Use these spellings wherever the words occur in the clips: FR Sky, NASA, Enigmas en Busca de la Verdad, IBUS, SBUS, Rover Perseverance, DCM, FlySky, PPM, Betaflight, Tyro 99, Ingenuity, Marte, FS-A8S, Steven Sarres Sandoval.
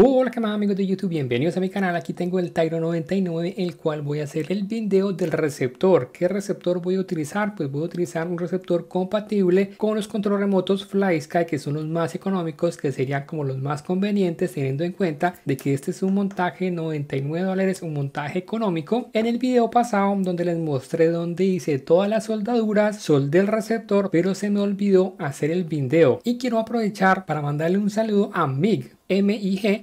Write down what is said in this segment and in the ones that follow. Hola que más amigos de YouTube, bienvenidos a mi canal. Aquí tengo el Tyro 99, el cual voy a hacer el video del receptor. ¿Qué receptor voy a utilizar? Pues voy a utilizar un receptor compatible con los controles remotos FlySky, que son los más económicos, que serían como los más convenientes, teniendo en cuenta de que este es un montaje $99, un montaje económico. En el video pasado, donde les mostré donde hice todas las soldaduras, soldé el receptor, pero se me olvidó hacer el video. Y quiero aprovechar para mandarle un saludo a MIG,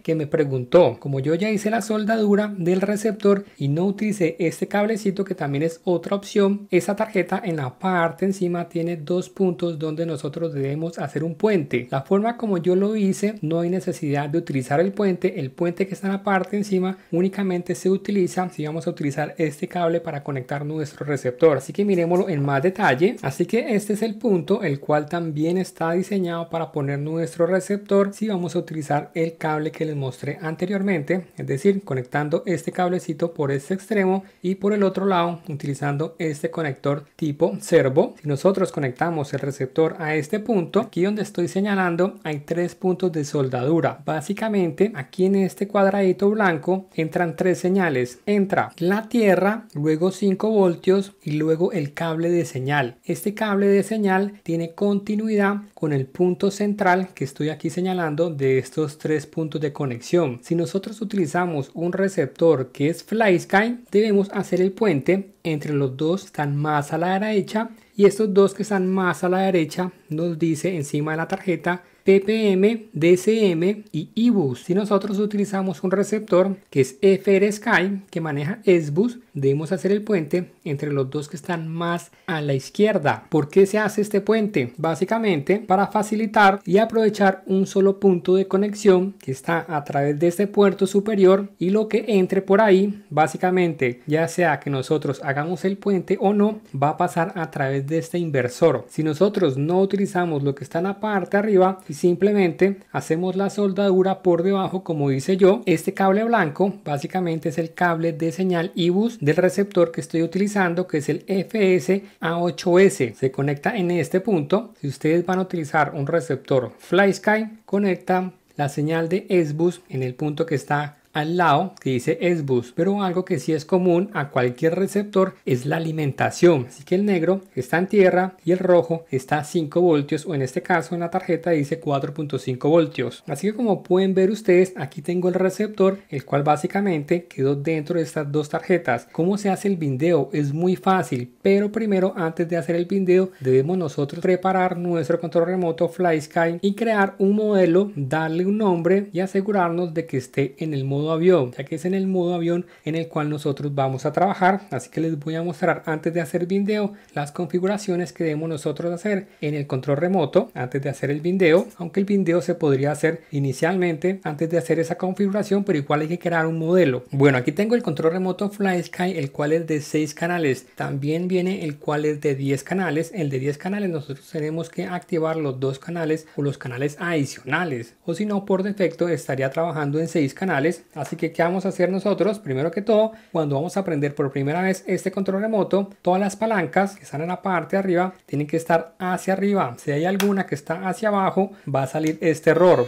que me preguntó, como yo ya hice la soldadura del receptor y no utilicé este cablecito, que también es otra opción. Esa tarjeta en la parte encima tiene dos puntos donde nosotros debemos hacer un puente. La forma como yo lo hice, no hay necesidad de utilizar el puente. El puente que está en la parte encima únicamente se utiliza si vamos a utilizar este cable para conectar nuestro receptor. Así que miremoslo en más detalle. Así que este es el punto, el cual también está diseñado para poner nuestro receptor si vamos a utilizar el cable que les mostré anteriormente, es decir, conectando este cablecito por este extremo y por el otro lado utilizando este conector tipo servo. Si nosotros conectamos el receptor a este punto, aquí donde estoy señalando hay tres puntos de soldadura. Básicamente aquí en este cuadradito blanco entran tres señales, entra la tierra, luego 5 voltios y luego el cable de señal. Este cable de señal tiene continuidad con el punto central que estoy aquí señalando de estos tres puntos de conexión. Si nosotros utilizamos un receptor que es FlySky, debemos hacer el puente entre los dos que están más a la derecha, y estos dos que están más a la derecha nos dice encima de la tarjeta PPM, DCM y IBUS. Si nosotros utilizamos un receptor que es FR Sky, que maneja SBUS, debemos hacer el puente entre los dos que están más a la izquierda. ¿Por qué se hace este puente? Básicamente para facilitar y aprovechar un solo punto de conexión que está a través de este puerto superior, y lo que entre por ahí, básicamente ya sea que nosotros hagamos el puente o no, va a pasar a través de este inversor. Si nosotros no utilizamos lo que está en la parte arriba y simplemente hacemos la soldadura por debajo, como hice yo, este cable blanco básicamente es el cable de señal IBUS del receptor que estoy utilizando, que es el FS-A8S. Se conecta en este punto. Si ustedes van a utilizar un receptor FlySky, conectan la señal de SBUS en el punto que está al lado que dice SBUS. Pero algo que sí es común a cualquier receptor es la alimentación, así que el negro está en tierra y el rojo está a 5 voltios, o en este caso en la tarjeta dice 4.5 voltios. Así que como pueden ver ustedes, aquí tengo el receptor, el cual básicamente quedó dentro de estas dos tarjetas. ¿Cómo se hace el video? Es muy fácil, pero primero, antes de hacer el video, debemos nosotros preparar nuestro control remoto FlySky y crear un modelo, darle un nombre y asegurarnos de que esté en el modo avión, ya que es en el modo avión en el cual nosotros vamos a trabajar. Así que les voy a mostrar, antes de hacer video, las configuraciones que debemos nosotros hacer en el control remoto antes de hacer el video, aunque el video se podría hacer inicialmente antes de hacer esa configuración, pero igual hay que crear un modelo. Bueno, aquí tengo el control remoto FlySky, el cual es de 6 canales, también viene el cual es de 10 canales. El de 10 canales nosotros tenemos que activar los 2 canales o los canales adicionales, o si no, por defecto estaría trabajando en 6 canales. Así que, ¿qué vamos a hacer nosotros? Primero que todo, cuando vamos a aprender por primera vez este control remoto, todas las palancas que están en la parte de arriba tienen que estar hacia arriba. Si hay alguna que está hacia abajo, va a salir este error,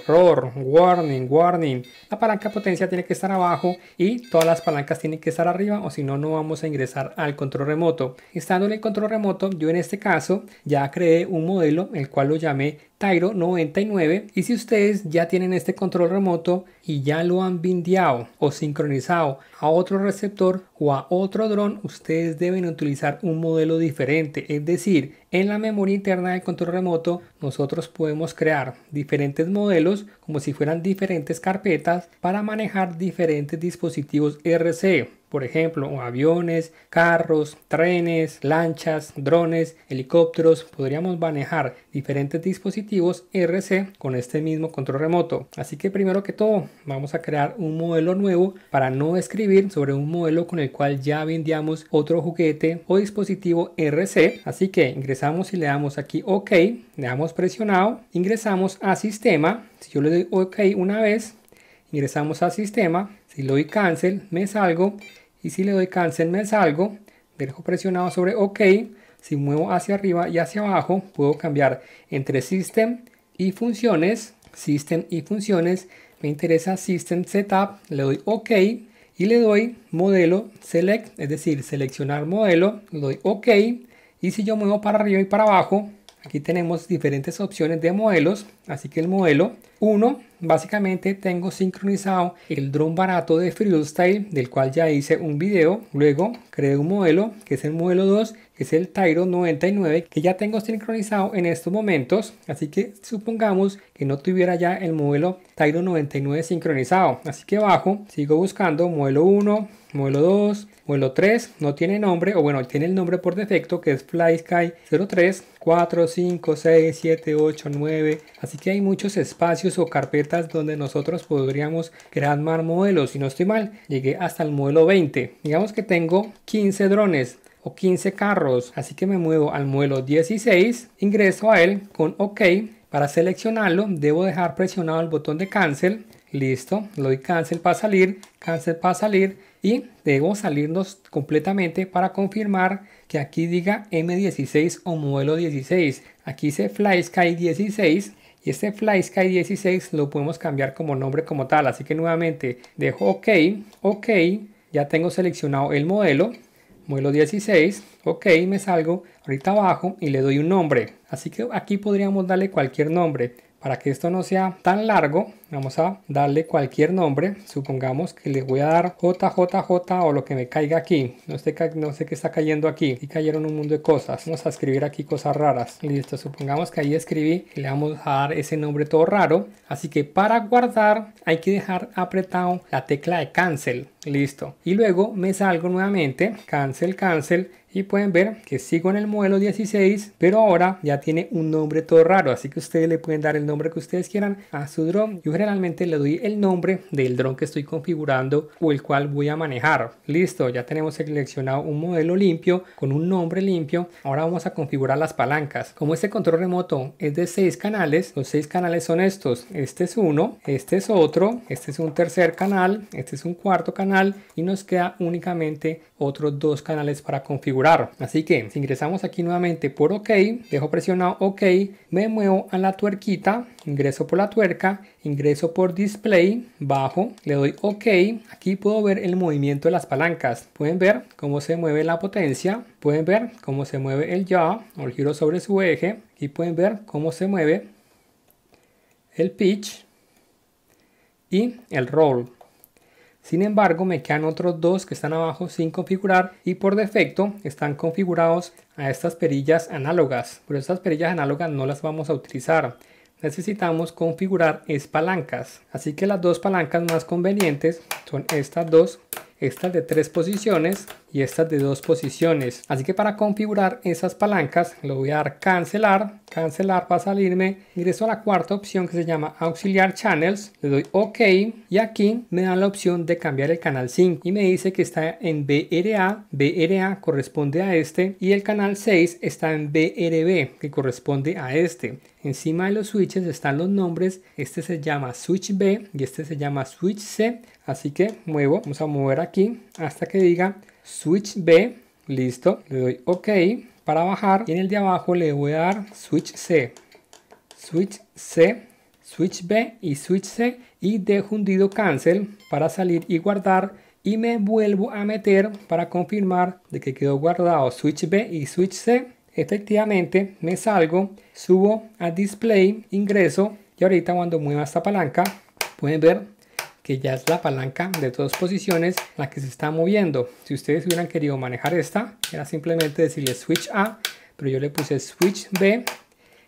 warning, warning. La palanca potencia tiene que estar abajo y todas las palancas tienen que estar arriba, o si no, no vamos a ingresar al control remoto. Estando en el control remoto, yo en este caso ya creé un modelo, el cual lo llamé Tyro 99, y si ustedes ya tienen este control remoto y ya lo han bindeado o sincronizado a otro receptor o a otro dron, ustedes deben utilizar un modelo diferente. Es decir, en la memoria interna del control remoto nosotros podemos crear diferentes modelos como si fueran diferentes carpetas para manejar diferentes dispositivos RC, por ejemplo, aviones, carros, trenes, lanchas, drones, helicópteros. Podríamos manejar diferentes dispositivos RC con este mismo control remoto. Así que primero que todo vamos a crear un modelo nuevo para no escribir sobre un modelo con el cual ya bindeamos otro juguete o dispositivo RC. Así que ingresamos y le damos aquí OK, le damos presionado, ingresamos a sistema. Si yo le doy OK una vez, ingresamos a sistema. Si le doy cancel, me salgo, y si le doy cancel, me salgo. Dejo presionado sobre OK. Si muevo hacia arriba y hacia abajo, puedo cambiar entre system y funciones. me interesa System Setup, le doy OK y le doy modelo Select, es decir, seleccionar modelo, le doy OK. Y si yo muevo para arriba y para abajo, aquí tenemos diferentes opciones de modelos. Así que el modelo 1, básicamente tengo sincronizado el drone barato de FreeStyle, del cual ya hice un video. Luego creé un modelo, que es el modelo 2, que es el Tyro 99, que ya tengo sincronizado en estos momentos. Así que supongamos que no tuviera ya el modelo Tyro 99 sincronizado. Así que bajo, sigo buscando modelo 1, modelo 2, modelo 3, no tiene nombre, o bueno, tiene el nombre por defecto, que es FlySky 03, 4, 5, 6, 7, 8, 9. Así que hay muchos espacios o carpetas donde nosotros podríamos crear más modelos. Si no estoy mal, llegué hasta el modelo 20. Digamos que tengo 15 drones. 15 carros, así que me muevo al modelo 16, ingreso a él con OK. Para seleccionarlo debo dejar presionado el botón de cancel, listo, le doy cancel para salir y debo salirnos completamente para confirmar que aquí diga M16 o modelo 16, aquí dice FlySky 16 y este FlySky 16 lo podemos cambiar como nombre como tal, así que nuevamente dejo OK, OK, ya tengo seleccionado el modelo. Modelo 16, ok, me salgo ahorita abajo y le doy un nombre. Así que aquí podríamos darle cualquier nombre. Para que esto no sea tan largo, vamos a darle cualquier nombre. Supongamos que le voy a dar JJJ o lo que me caiga aquí. No sé qué está cayendo aquí. Y cayeron un mundo de cosas. Vamos a escribir aquí cosas raras. Listo, supongamos que ahí escribí y le vamos a dar ese nombre todo raro. Así que para guardar hay que dejar apretado la tecla de cancel. Listo. Y luego me salgo nuevamente. Cancel, cancel. Y pueden ver que sigo en el modelo 16, pero ahora ya tiene un nombre todo raro, así que ustedes le pueden dar el nombre que ustedes quieran a su dron. Yo generalmente le doy el nombre del dron que estoy configurando o el cual voy a manejar. Listo, ya tenemos seleccionado un modelo limpio con un nombre limpio. Ahora vamos a configurar las palancas. Como este control remoto es de 6 canales, los 6 canales son estos. Este es uno, este es otro, este es un tercer canal, este es un cuarto canal y nos queda únicamente otros 2 canales para configurar. Así que si ingresamos aquí nuevamente por OK, dejo presionado OK, me muevo a la tuerquita, ingreso por la tuerca, ingreso por display, bajo, le doy OK. Aquí puedo ver el movimiento de las palancas. Pueden ver cómo se mueve la potencia, pueden ver cómo se mueve el yaw o el giro sobre su eje, y pueden ver cómo se mueve el pitch y el roll. Sin embargo, me quedan otros 2 que están abajo sin configurar y por defecto están configurados a estas perillas análogas. Pero estas perillas análogas no las vamos a utilizar. Necesitamos configurar es palancas. Así que las 2 palancas más convenientes son estas 2. Estas de 3 posiciones y estas de 2 posiciones. Así que para configurar esas palancas le voy a dar cancelar, cancelar para salirme, ingreso a la cuarta opción que se llama auxiliar channels, le doy OK y aquí me da la opción de cambiar el canal 5 y me dice que está en BRA, BRA corresponde a este y el canal 6 está en BRB que corresponde a este. Encima de los switches están los nombres, este se llama switch B y este se llama switch C. Así que muevo, vamos a mover aquí hasta que diga switch B, listo, le doy OK para bajar y en el de abajo le voy a dar switch C, switch C, switch B y switch C y dejo hundido cancel para salir y guardar y me vuelvo a meter para confirmar de que quedó guardado switch B y switch C. Efectivamente me salgo, subo a display, ingreso y ahorita cuando mueva esta palanca pueden ver que ya es la palanca de 2 posiciones la que se está moviendo. Si ustedes hubieran querido manejar esta, era simplemente decirle switch A, pero yo le puse switch B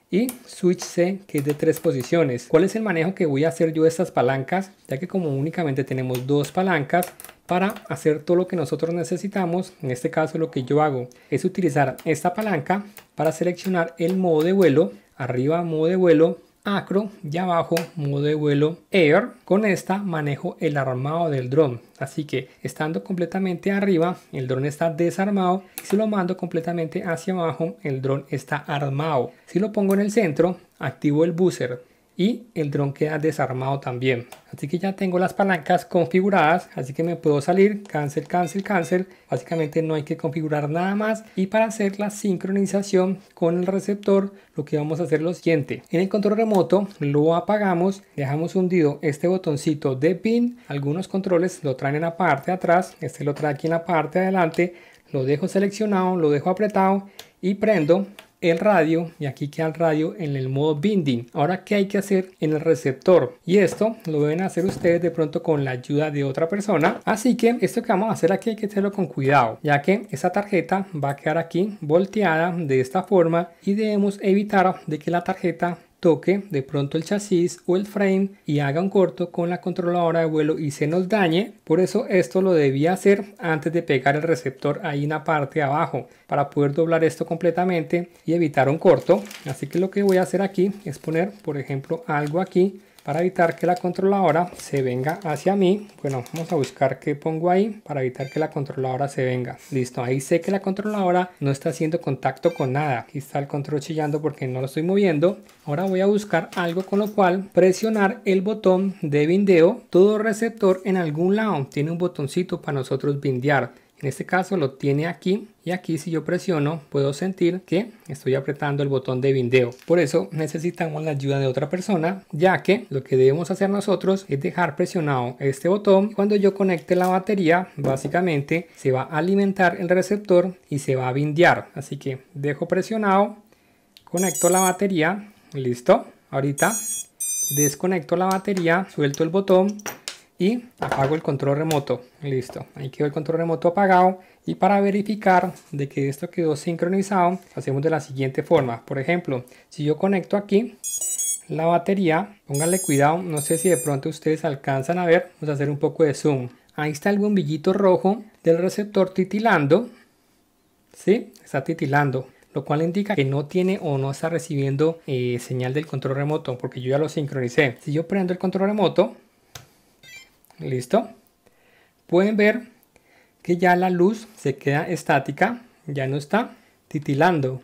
y switch C, que es de 3 posiciones. ¿Cuál es el manejo que voy a hacer yo de estas palancas? Ya que como únicamente tenemos 2 palancas, para hacer todo lo que nosotros necesitamos, en este caso lo que yo hago es utilizar esta palanca para seleccionar el modo de vuelo, arriba modo de vuelo, acro y abajo modo de vuelo air. Con esta manejo el armado del dron, así que estando completamente arriba el dron está desarmado y si lo mando completamente hacia abajo el dron está armado. Si lo pongo en el centro activo el buzzer y el dron queda desarmado también. Así que ya tengo las palancas configuradas, así que me puedo salir, cancel, cancel, cancel. Básicamente no hay que configurar nada más. Y para hacer la sincronización con el receptor, lo que vamos a hacer es lo siguiente: en el control remoto lo apagamos, dejamos hundido este botoncito de pin. Algunos controles lo traen en la parte de atrás, este lo trae aquí en la parte de adelante. Lo dejo seleccionado, lo dejo apretado y prendo el radio, y aquí queda el radio en el modo binding. Ahora, ¿qué hay que hacer en el receptor? Y esto lo deben hacer ustedes de pronto con la ayuda de otra persona, así que esto que vamos a hacer aquí hay que hacerlo con cuidado, ya que esta tarjeta va a quedar aquí volteada de esta forma y debemos evitar de que la tarjeta toque de pronto el chasis o el frame y haga un corto con la controladora de vuelo y se nos dañe. Por eso esto lo debía hacer antes de pegar el receptor ahí en la parte de abajo, para poder doblar esto completamente y evitar un corto. Así que lo que voy a hacer aquí es poner, por ejemplo, algo aquí para evitar que la controladora se venga hacia mí. Bueno, vamos a buscar qué pongo ahí para evitar que la controladora se venga. Listo, ahí sé que la controladora no está haciendo contacto con nada. Aquí está el control chillando porque no lo estoy moviendo. Ahora voy a buscar algo con lo cual presionar el botón de bindeo. Todo receptor en algún lado tiene un botoncito para nosotros bindear. En este caso lo tiene aquí, y aquí si yo presiono puedo sentir que estoy apretando el botón de bindeo. Por eso necesitamos la ayuda de otra persona, ya que lo que debemos hacer nosotros es dejar presionado este botón. Cuando yo conecte la batería, básicamente se va a alimentar el receptor y se va a bindear. Así que dejo presionado, conecto la batería, listo. Ahorita desconecto la batería, suelto el botón y apago el control remoto. Listo, ahí quedó el control remoto apagado. Y para verificar de que esto quedó sincronizado, hacemos de la siguiente forma. Por ejemplo, si yo conecto aquí la batería, pónganle cuidado, no sé si de pronto ustedes alcanzan a ver, vamos a hacer un poco de zoom. Ahí está el bombillito rojo del receptor titilando, ¿sí? Está titilando, lo cual indica que no tiene o no está recibiendo señal del control remoto, porque yo ya lo sincronicé. Si yo prendo el control remoto, listo, pueden ver que ya la luz se queda estática, ya no está titilando.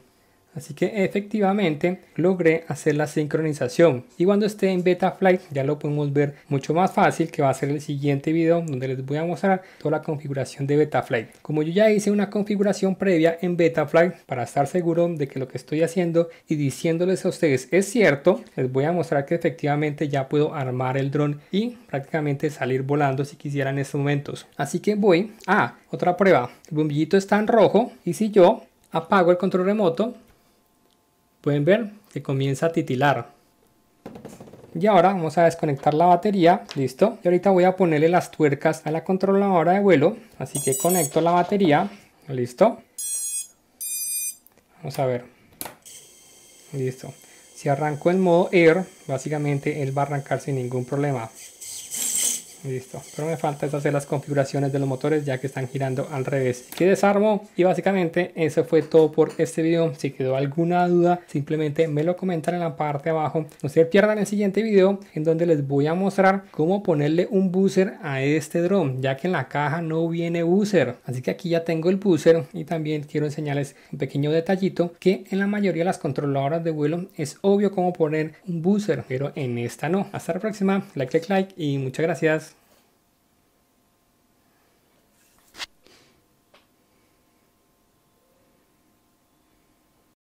Así que efectivamente logré hacer la sincronización. Y cuando esté en Betaflight ya lo podemos ver mucho más fácil, que va a ser el siguiente video donde les voy a mostrar toda la configuración de Betaflight. Como yo ya hice una configuración previa en Betaflight, para estar seguro de que lo que estoy haciendo y diciéndoles a ustedes es cierto, les voy a mostrar que efectivamente ya puedo armar el dron y prácticamente salir volando si quisiera en estos momentos. Así que voy a otra prueba. El bombillito está en rojo y si yo apago el control remoto, pueden ver que comienza a titilar. Y ahora vamos a desconectar la batería. Listo. Y ahorita voy a ponerle las tuercas a la controladora de vuelo. Así que conecto la batería. Listo. Vamos a ver. Listo. Si arranco en modo Air, básicamente él va a arrancar sin ningún problema. Listo, pero me falta hacer las configuraciones de los motores, ya que están girando al revés. Que desarmo, y básicamente eso fue todo por este video. Si quedó alguna duda, simplemente me lo comentan en la parte de abajo. No se pierdan el siguiente video, en donde les voy a mostrar cómo ponerle un buzzer a este dron, ya que en la caja no viene buzzer. Así que aquí ya tengo el buzzer, y también quiero enseñarles un pequeño detallito, que en la mayoría de las controladoras de vuelo es obvio cómo poner un buzzer, pero en esta no. Hasta la próxima, like y muchas gracias.